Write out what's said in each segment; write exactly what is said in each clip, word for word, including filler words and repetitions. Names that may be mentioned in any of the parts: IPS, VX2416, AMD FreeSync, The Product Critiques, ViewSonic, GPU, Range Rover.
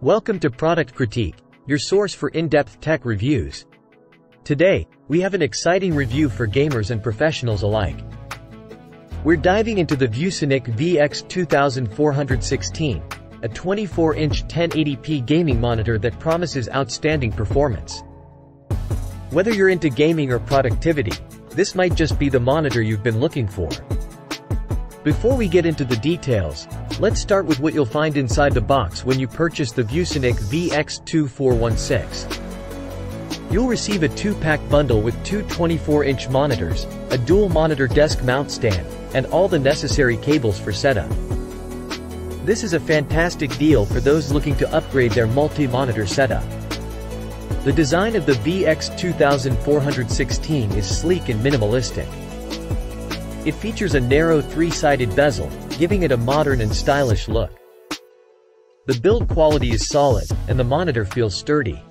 Welcome to Product Critique, your source for in-depth tech reviews. Today, we have an exciting review for gamers and professionals alike. We're diving into the ViewSonic V X two four one six, a twenty-four inch ten eighty p gaming monitor that promises outstanding performance. Whether you're into gaming or productivity, this might just be the monitor you've been looking for. Before we get into the details, let's start with what you'll find inside the box when you purchase the ViewSonic V X two four one six. You'll receive a two-pack bundle with two twenty-four inch monitors, a dual-monitor desk mount stand, and all the necessary cables for setup. This is a fantastic deal for those looking to upgrade their multi-monitor setup. The design of the V X two four one six is sleek and minimalistic. It features a narrow three-sided bezel, giving it a modern and stylish look. The build quality is solid, and the monitor feels sturdy.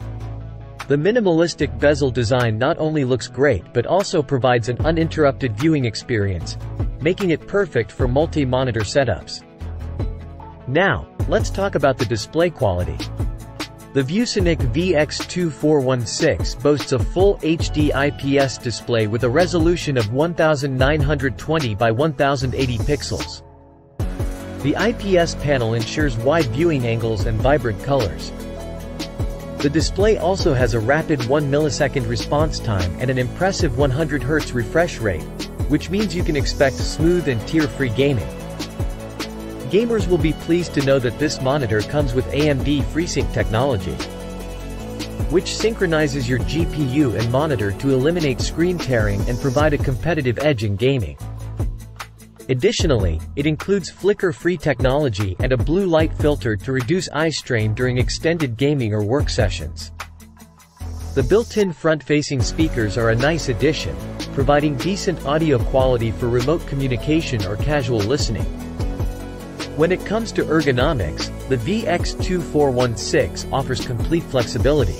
The minimalistic bezel design not only looks great but also provides an uninterrupted viewing experience, making it perfect for multi-monitor setups. Now, let's talk about the display quality. The ViewSonic V X two four one six boasts a full H D I P S display with a resolution of one thousand nine hundred twenty by one thousand eighty pixels. The I P S panel ensures wide viewing angles and vibrant colors. The display also has a rapid one millisecond response time and an impressive one hundred hertz refresh rate, which means you can expect smooth and tear-free gaming. Gamers will be pleased to know that this monitor comes with A M D FreeSync technology, which synchronizes your G P U and monitor to eliminate screen tearing and provide a competitive edge in gaming. Additionally, it includes flicker-free technology and a blue light filter to reduce eye strain during extended gaming or work sessions. The built-in front-facing speakers are a nice addition, providing decent audio quality for remote communication or casual listening. When it comes to ergonomics, the V X two four one six offers complete flexibility.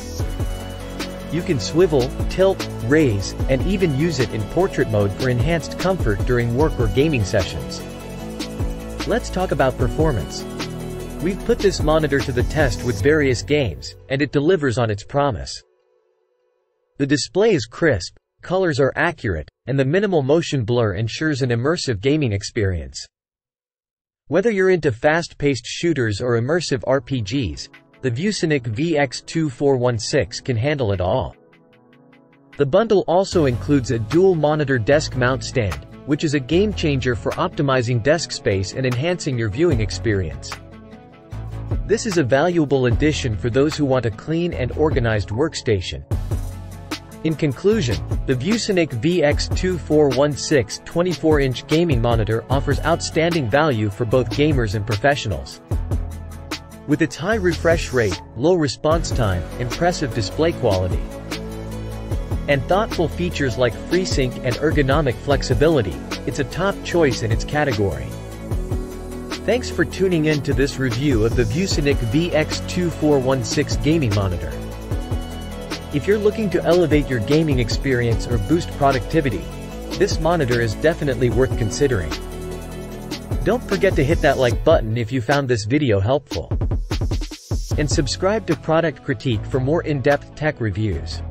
You can swivel, tilt, raise, and even use it in portrait mode for enhanced comfort during work or gaming sessions. Let's talk about performance. We've put this monitor to the test with various games, and it delivers on its promise. The display is crisp, colors are accurate, and the minimal motion blur ensures an immersive gaming experience. Whether you're into fast-paced shooters or immersive R P Gs, the ViewSonic V X two four one six can handle it all. The bundle also includes a dual-monitor desk mount stand, which is a game-changer for optimizing desk space and enhancing your viewing experience. This is a valuable addition for those who want a clean and organized workstation. In conclusion, the ViewSonic V X two four one six twenty-four inch gaming monitor offers outstanding value for both gamers and professionals. With its high refresh rate, low response time, impressive display quality, and thoughtful features like FreeSync and ergonomic flexibility, it's a top choice in its category. Thanks for tuning in to this review of the ViewSonic V X two four one six gaming monitor. If you're looking to elevate your gaming experience or boost productivity, this monitor is definitely worth considering. Don't forget to hit that like button if you found this video helpful. And subscribe to Product Critique for more in-depth tech reviews.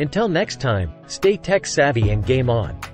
Until next time, stay tech savvy and game on.